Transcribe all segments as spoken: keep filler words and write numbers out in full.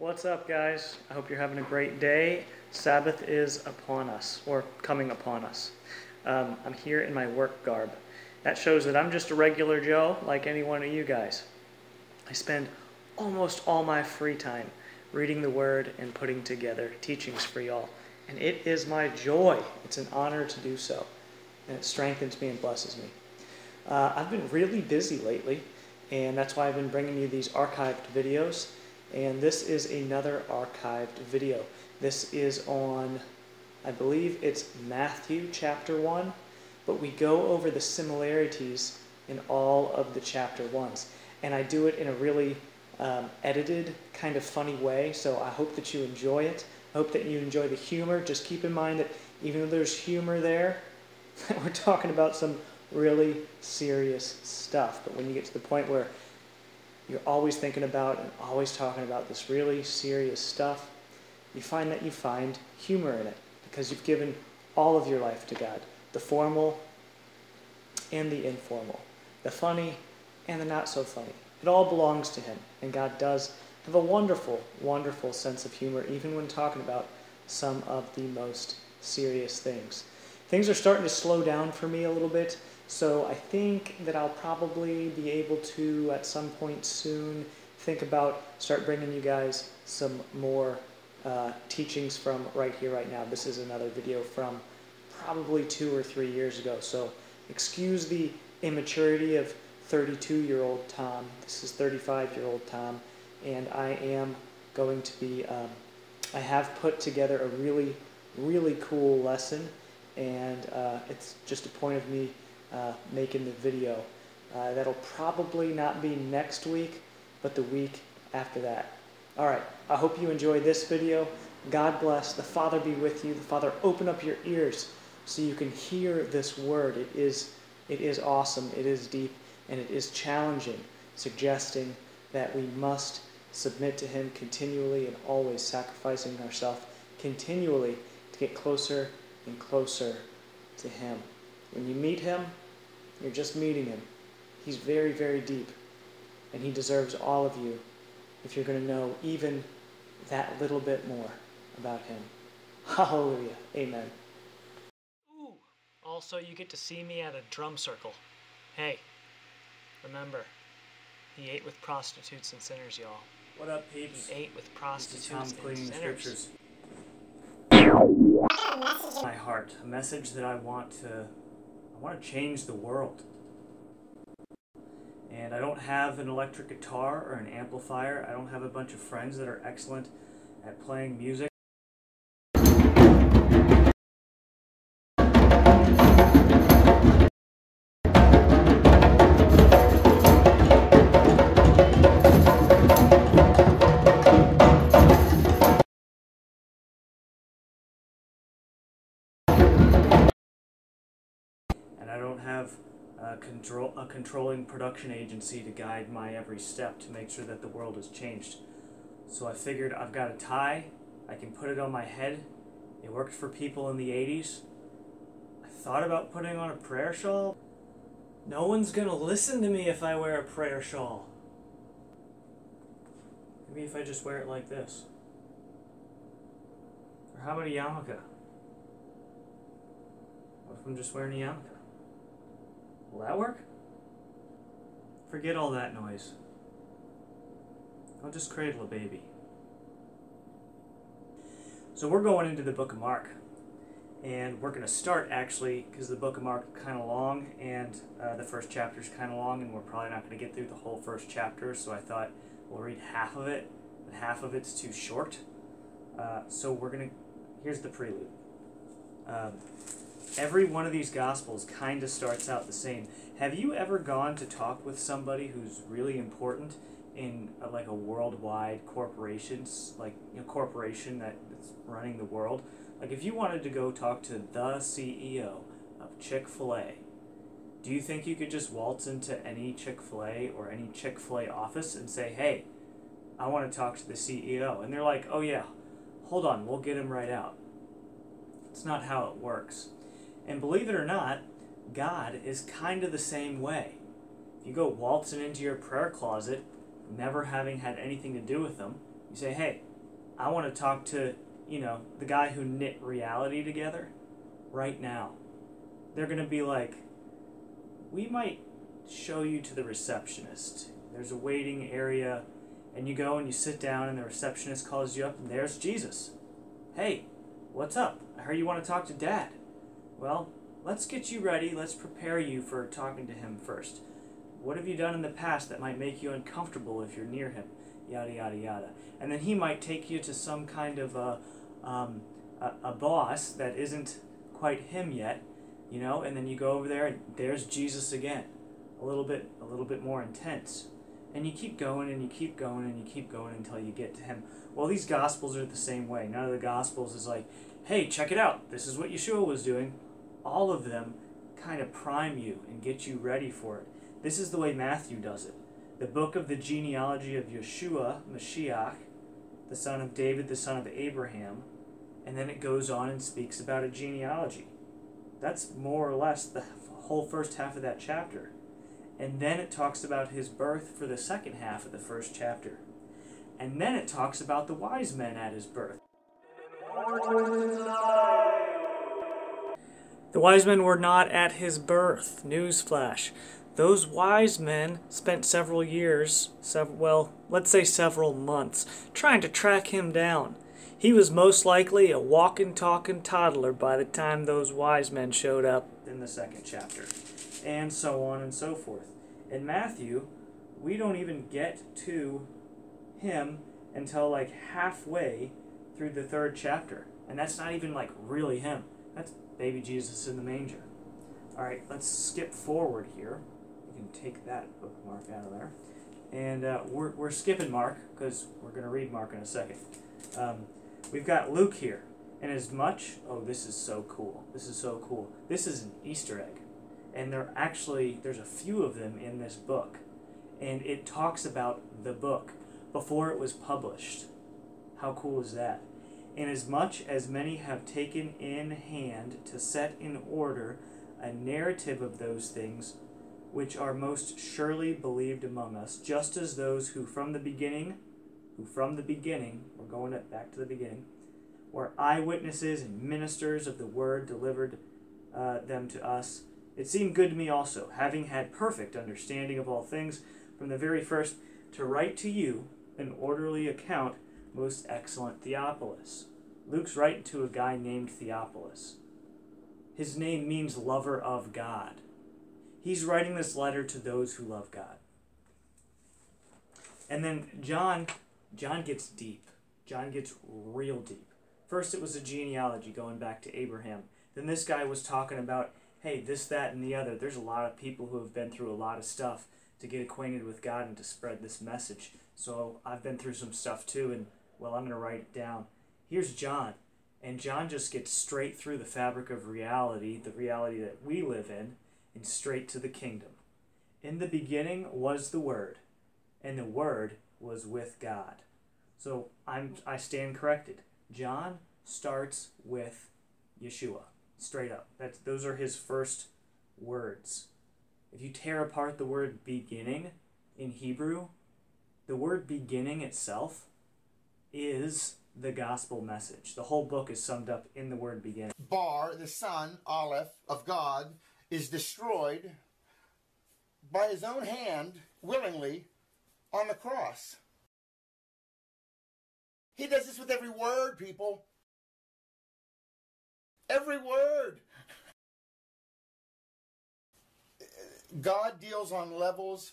What's up, guys? I hope you're having a great day. Sabbath is upon us, or coming upon us. Um, I'm here in my work garb. That shows that I'm just a regular Joe, like any one of you guys. I spend almost all my free time reading the Word and putting together teachings for y'all. And it is my joy. It's an honor to do so. And it strengthens me and blesses me. Uh, I've been really busy lately, and that's why I've been bringing you these archived videos. And this is another archived video. This is on, I believe it's Matthew chapter one, but we go over the similarities in all of the chapter ones. And I do it in a really um, edited, kind of funny way, so I hope that you enjoy it. I hope that you enjoy the humor. Just keep in mind that even though there's humor there, we're talking about some really serious stuff. But when you get to the point where you're always thinking about and always talking about this really serious stuff, you find that you find humor in it because you've given all of your life to God, the formal and the informal, the funny and the not so funny. It all belongs to Him, and God does have a wonderful, wonderful sense of humor, even when talking about some of the most serious things. Things are starting to slow down for me a little bit, so I think that I'll probably be able to, at some point soon, think about start bringing you guys some more uh, teachings from right here, right now. This is another video from probably two or three years ago, so excuse the immaturity of thirty-two-year-old Tom. This is thirty-five-year-old Tom, and I am going to be, um, I have put together a really, really cool lesson, and uh, it's just a point of me Uh, making the video. Uh, that'll probably not be next week, but the week after that. Alright, I hope you enjoy this video. God bless. The Father be with you. The Father, open up your ears so you can hear this word. It is, it is awesome, it is deep, and it is challenging, suggesting that we must submit to Him continually and always, sacrificing ourselves continually to get closer and closer to Him. When you meet Him, you're just meeting Him. He's very, very deep, and He deserves all of you if you're going to know even that little bit more about Him. Hallelujah. Amen. Ooh, also, you get to see me at a drum circle. Hey, remember, He ate with prostitutes and sinners, y'all. What up, peeps? He ate with prostitutes and sinners. My heart, a message that I want to... I want to change the world. And I don't have an electric guitar or an amplifier. I don't have a bunch of friends that are excellent at playing music. I don't have a, control, a controlling production agency to guide my every step to make sure that the world is changed. So I figured I've got a tie, I can put it on my head. It worked for people in the eighties. I thought about putting on a prayer shawl. No one's gonna listen to me if I wear a prayer shawl. Maybe if I just wear it like this. Or how about a yarmulke? What if I'm just wearing a yarmulke? Will that work? Forget all that noise. I'll just cradle a baby. So we're going into the Book of Mark. And we're going to start, actually, because the Book of Mark is kind of long, and uh, the first chapter is kind of long, and we're probably not going to get through the whole first chapter, so I thought we'll read half of it, but half of it's too short. Uh, so we're going to... Here's the prelude. Um... Every one of these Gospels kind of starts out the same. Have you ever gone to talk with somebody who's really important in a, like a worldwide corporations, like a corporation that's running the world? Like if you wanted to go talk to the C E O of Chick-fil-A, do you think you could just waltz into any Chick-fil-A or any Chick-fil-A office and say, hey, I want to talk to the C E O? And they're like, oh yeah, hold on, we'll get him right out. It's not how it works. And believe it or not, God is kind of the same way. If you go waltzing into your prayer closet, never having had anything to do with Him, You say, hey, I want to talk to, you know, the guy who knit reality together right now. They're going to be like, we might show you to the receptionist. There's a waiting area, and you go and you sit down, and the receptionist calls you up, and there's Jesus. Hey, what's up? I heard you want to talk to Dad. Well, let's get you ready. Let's prepare you for talking to him first. What have you done in the past that might make you uncomfortable if you're near him? Yada, yada, yada. And then he might take you to some kind of a, um, a, a boss that isn't quite him yet, you know, and then you go over there, and there's Jesus again. A little bit, a little bit more intense. And you keep going, and you keep going, and you keep going until you get to him. Well, these Gospels are the same way. None of the Gospels is like, hey, check it out. This is what Yeshua was doing. All of them kind of prime you and get you ready for it. This is the way Matthew does it. The book of the genealogy of Yeshua, Mashiach, the son of David, the son of Abraham, and then it goes on and speaks about a genealogy. That's more or less the whole first half of that chapter. And then it talks about his birth for the second half of the first chapter. And then it talks about the wise men at his birth. The wise men were not at his birth. Newsflash. Those wise men spent several years, sev well, let's say several months, trying to track him down. He was most likely a walking, talking toddler by the time those wise men showed up in the second chapter. And so on and so forth. In Matthew, we don't even get to him until like halfway through the third chapter. And that's not even like really him. That's baby Jesus in the manger. Alright, let's skip forward here. You can take that bookmark out of there. And uh, we're, we're skipping Mark, because we're going to read Mark in a second. Um, we've got Luke here. And as much... Oh, this is so cool. This is so cool. This is an Easter egg. And there actually, there's a few of them in this book. And it talks about the book before it was published. How cool is that? And as much as many have taken in hand to set in order a narrative of those things which are most surely believed among us, just as those who from the beginning, who from the beginning, we're going back to the beginning, were eyewitnesses and ministers of the word delivered uh, them to us. It seemed good to me also, having had perfect understanding of all things from the very first, to write to you an orderly account, most excellent Theophilus. Luke's writing to a guy named Theophilus. His name means lover of God. He's writing this letter to those who love God. And then John, John gets deep. John gets real deep. First it was a genealogy going back to Abraham. Then this guy was talking about, hey, this, that, and the other. There's a lot of people who have been through a lot of stuff to get acquainted with God and to spread this message. So I've been through some stuff too, and, well, I'm going to write it down. Here's John. And John just gets straight through the fabric of reality, the reality that we live in, and straight to the kingdom. In the beginning was the Word, and the Word was with God. So I'm, I stand corrected. John starts with Yeshua. Straight up. That's, those are his first words. If you tear apart the word beginning in Hebrew, the word beginning itself is the gospel message. The whole book is summed up in the word beginning. Bar, the son, Aleph, of God, is destroyed by his own hand, willingly, on the cross. He does this with every word, people. Every word. God deals on levels,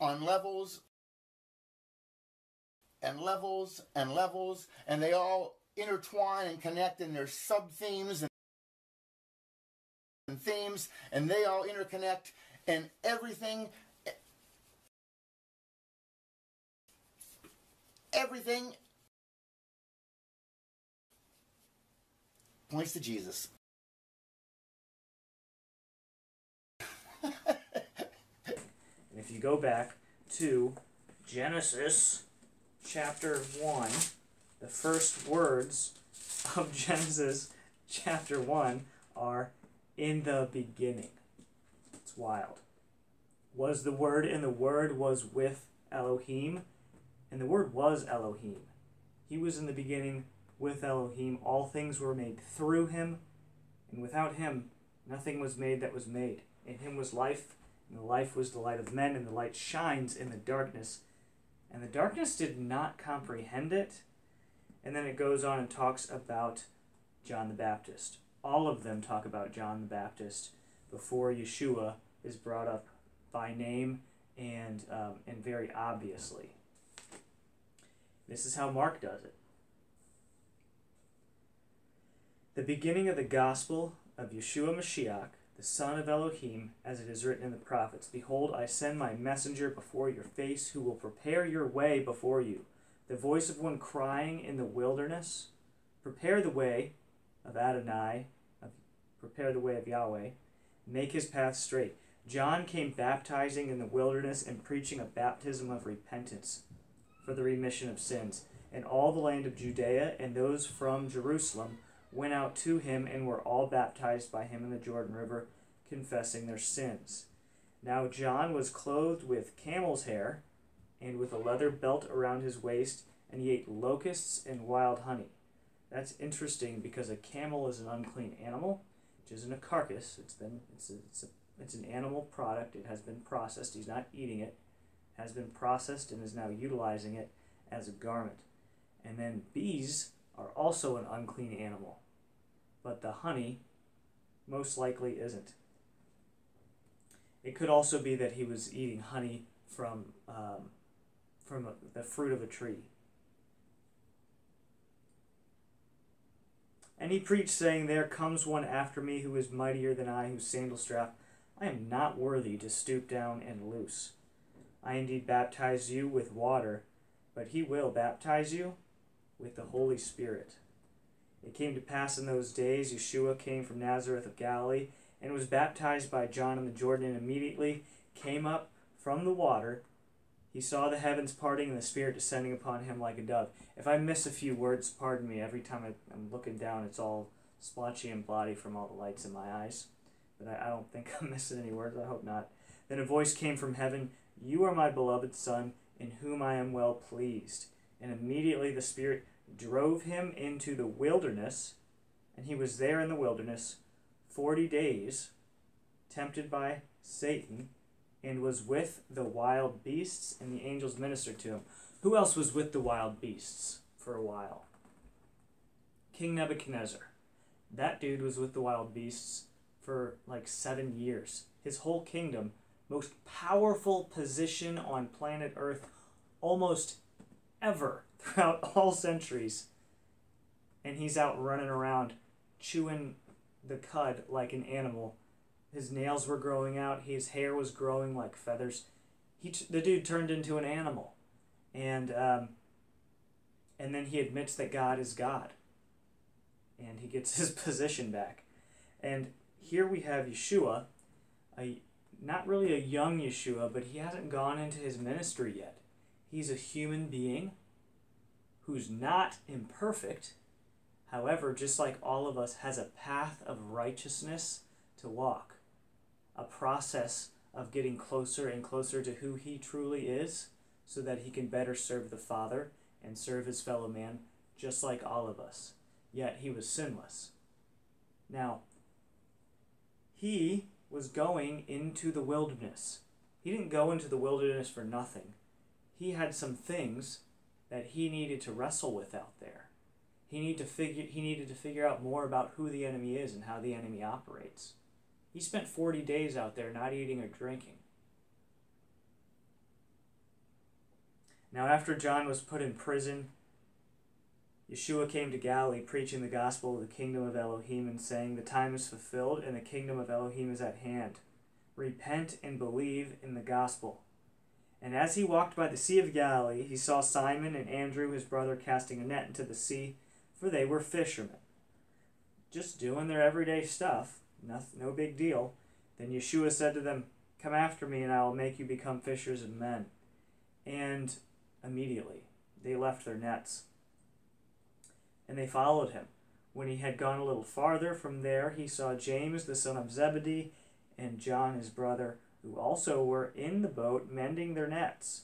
on levels, and levels, and levels, and they all intertwine and connect, and there's sub-themes and, and themes, and they all interconnect, and everything, everything, points to Jesus. And if you go back to Genesis chapter one, the first words of Genesis chapter one are in the beginning. It's wild. Was the Word, and the Word was with Elohim, and the Word was Elohim. He was in the beginning with Elohim. All things were made through him, and without him nothing was made that was made. In him was life, and the life was the light of men, and the light shines in the darkness. And the darkness did not comprehend it. And then it goes on and talks about John the Baptist. All of them talk about John the Baptist before Yeshua is brought up by name and, um, and very obviously. This is how Mark does it. The beginning of the gospel of Yeshua Mashiach, the son of Elohim, as it is written in the prophets, "Behold, I send my messenger before your face, who will prepare your way before you. The voice of one crying in the wilderness, prepare the way of Adonai, of, prepare the way of Yahweh, make his path straight. John came baptizing in the wilderness and preaching a baptism of repentance for the remission of sins. And all the land of Judea and those from Jerusalem went out to him and were all baptized by him in the Jordan River, confessing their sins. Now John was clothed with camel's hair, and with a leather belt around his waist, and he ate locusts and wild honey." That's interesting because a camel is an unclean animal, which isn't a carcass. It's been it's a, it's, a, it's an animal product. It has been processed. He's not eating it. It has been processed and is now utilizing it as a garment. And then bees are also an unclean animal, but the honey most likely isn't. It could also be that he was eating honey from um, from the fruit of a tree. "And he preached, saying, There comes one after me who is mightier than I, whose sandal strap I am not worthy to stoop down and loose. I indeed baptize you with water, but he will baptize you with the Holy Spirit. It came to pass in those days, Yeshua came from Nazareth of Galilee, and was baptized by John in the Jordan, and immediately came up from the water. He saw the heavens parting and the Spirit descending upon him like a dove." If I miss a few words, pardon me. Every time I, I'm looking down, it's all splotchy and bloody from all the lights in my eyes. But I, I don't think I'm missing any words. I hope not. "Then a voice came from heaven, You are my beloved Son, in whom I am well pleased. And immediately the Spirit drove him into the wilderness, and he was there in the wilderness forty days, tempted by Satan, and was with the wild beasts, and the angels ministered to him." Who else was with the wild beasts for a while? King Nebuchadnezzar. That dude was with the wild beasts for like seven years. His whole kingdom, most powerful position on planet Earth almost ever throughout all centuries. And he's out running around chewing the cud like an animal. His nails were growing out. His hair was growing like feathers. He t the dude turned into an animal. And, um, and then he admits that God is God. And he gets his position back. And here we have Yeshua, a, not really a young Yeshua, but he hasn't gone into his ministry yet. He's a human being who's not imperfect. However, just like all of us, has a path of righteousness to walk. A process of getting closer and closer to who he truly is, so that he can better serve the Father and serve his fellow man, just like all of us. Yet he was sinless. Now, he was going into the wilderness. He didn't go into the wilderness for nothing. He had some things that he needed to wrestle with out there. He needed to figure, he needed to figure out more about who the enemy is and how the enemy operates. He spent forty days out there not eating or drinking. Now after John was put in prison, Yeshua came to Galilee, preaching the gospel of the kingdom of Elohim and saying, The time is fulfilled and the kingdom of Elohim is at hand. Repent and believe in the gospel. And as he walked by the Sea of Galilee, he saw Simon and Andrew, his brother, casting a net into the sea, for they were fishermen. Just doing their everyday stuff. Nothing, no big deal. Then Yeshua said to them, Come after me, and I will make you become fishers of men. And immediately they left their nets, and they followed him. When he had gone a little farther from there, he saw James, the son of Zebedee, and John, his brother, who also were in the boat mending their nets.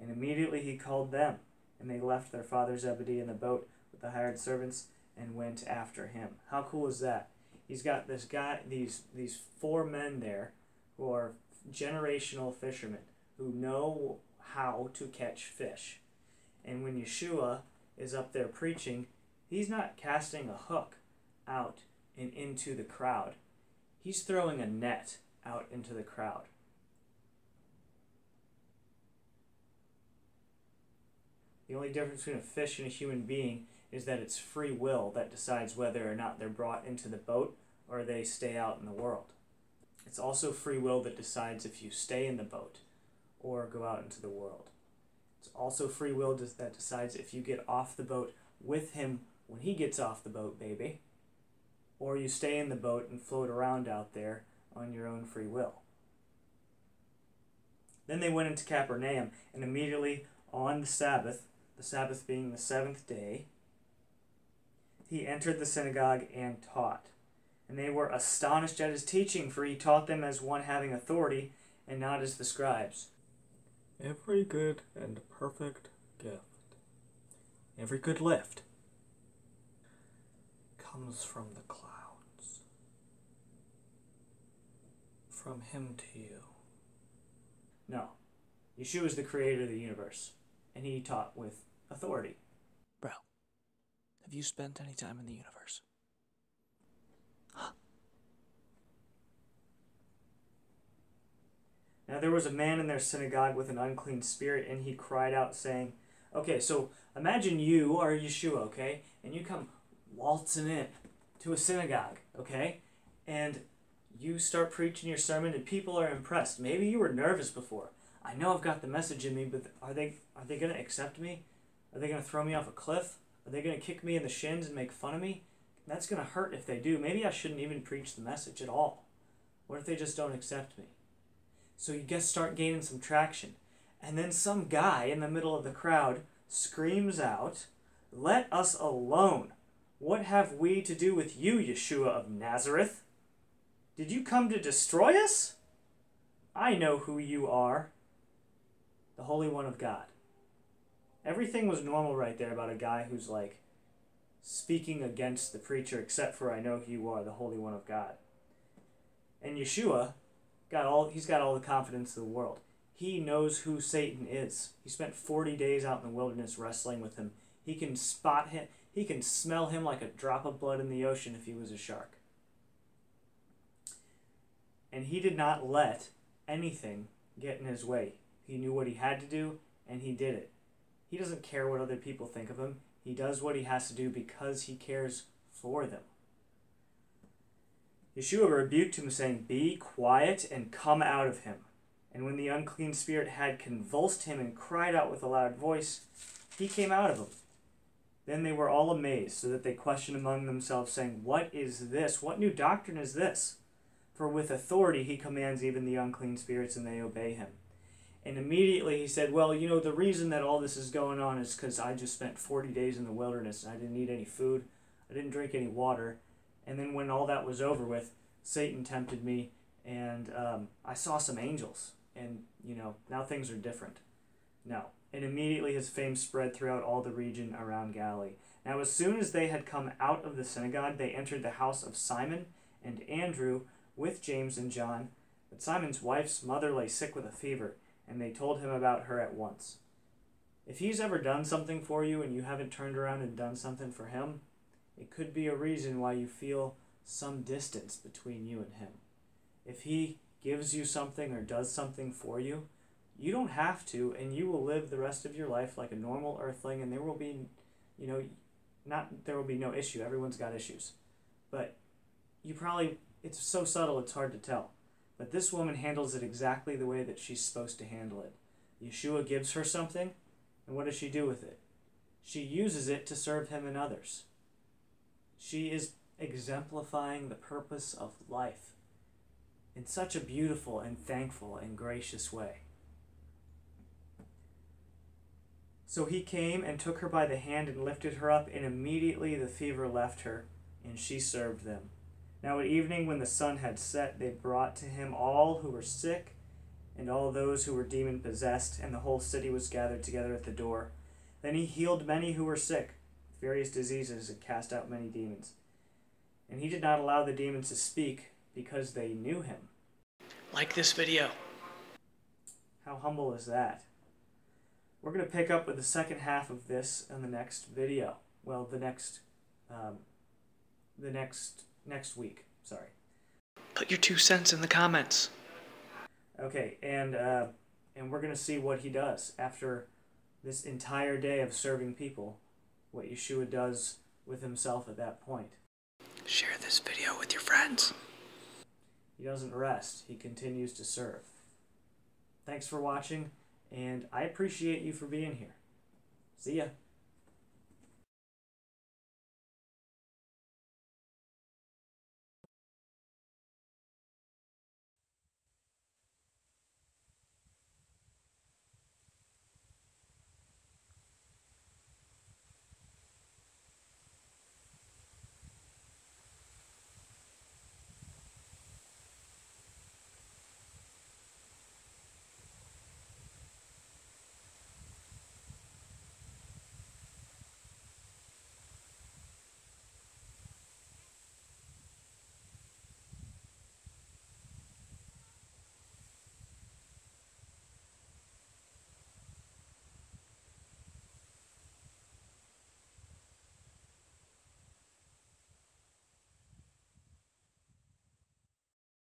And immediately he called them, And they left their father Zebedee in the boat with the hired servants and went after him. How cool is that? He's got this guy, these these four men there who are generational fishermen who know how to catch fish. And when Yeshua is up there preaching, he's not casting a hook out and into the crowd. He's throwing a net out into the crowd. The only difference between a fish and a human being is that it's free will that decides whether or not they're brought into the boat or they stay out in the world. It's also free will that decides if you stay in the boat or go out into the world. It's also free will that decides if you get off the boat with him when he gets off the boat, baby, or you stay in the boat and float around out there on your own free will. Then they went into Capernaum, and immediately on the Sabbath, the Sabbath being the seventh day, he entered the synagogue and taught. And they were astonished at his teaching, for he taught them as one having authority and not as the scribes. Every good and perfect gift, every good lift, comes from the clouds, from him to you. No, Yeshua is the creator of the universe, and he taught with authority. Bro, have you spent any time in the universe? Huh? Now there was a man in their synagogue with an unclean spirit, and he cried out, saying, okay, so imagine you are Yeshua, okay? And you come waltzing in to a synagogue, okay? And you start preaching your sermon, and people are impressed. Maybe you were nervous before. I know I've got the message in me, but are they, are they going to accept me? Are they going to throw me off a cliff? Are they going to kick me in the shins and make fun of me? That's going to hurt if they do. Maybe I shouldn't even preach the message at all. What if they just don't accept me? So you guys start gaining some traction. And then some guy in the middle of the crowd screams out, "Let us alone. What have we to do with you, Yeshua of Nazareth? Did you come to destroy us? I know who you are, the Holy One of God." Everything was normal right there about a guy who's like speaking against the preacher, except for "I know who you are, the Holy One of God." And Yeshua got all, he's got all the confidence in the world. He knows who Satan is. He spent forty days out in the wilderness wrestling with him. He can spot him. He can smell him like a drop of blood in the ocean if he was a shark. And he did not let anything get in his way. He knew what he had to do, and he did it. He doesn't care what other people think of him. He does what he has to do because he cares for them. Yeshua rebuked him, saying, "Be quiet and come out of him." And when the unclean spirit had convulsed him and cried out with a loud voice, he came out of him. Then they were all amazed, so that they questioned among themselves, saying, "What is this? What new doctrine is this? For with authority he commands even the unclean spirits, and they obey him." And immediately he said, "Well, you know, the reason that all this is going on is because I just spent forty days in the wilderness, and I didn't eat any food, I didn't drink any water, and then when all that was over with, Satan tempted me, and um, I saw some angels, and, you know, now things are different." No. And immediately his fame spread throughout all the region around Galilee. Now as soon as they had come out of the synagogue, they entered the house of Simon and Andrew with James and John. But Simon's wife's mother lay sick with a fever, and they told him about her at once. If he's ever done something for you and you haven't turned around and done something for him, it could be a reason why you feel some distance between you and him. If he gives you something or does something for you, you don't have to, and you will live the rest of your life like a normal earthling, and there will be, you know, not there will be no issue. Everyone's got issues. But you probably, it's so subtle it's hard to tell. But this woman handles it exactly the way that she's supposed to handle it. Yeshua gives her something, and what does she do with it? She uses it to serve him and others. She is exemplifying the purpose of life in such a beautiful and thankful and gracious way. So he came and took her by the hand and lifted her up, and immediately the fever left her, and she served them. Now at evening, when the sun had set, they brought to him all who were sick and all those who were demon-possessed, and the whole city was gathered together at the door. Then he healed many who were sick with various diseases and cast out many demons. And he did not allow the demons to speak because they knew him. Like this video. How humble is that? We're going to pick up with the second half of this in the next video. Well, the next, um, the next, next week. Sorry. Put your two cents in the comments. Okay, and uh, and we're going to see what he does after this entire day of serving people. What Yeshua does with himself at that point. Share this video with your friends. He doesn't rest. He continues to serve. Thanks for watching, and I appreciate you for being here. See ya.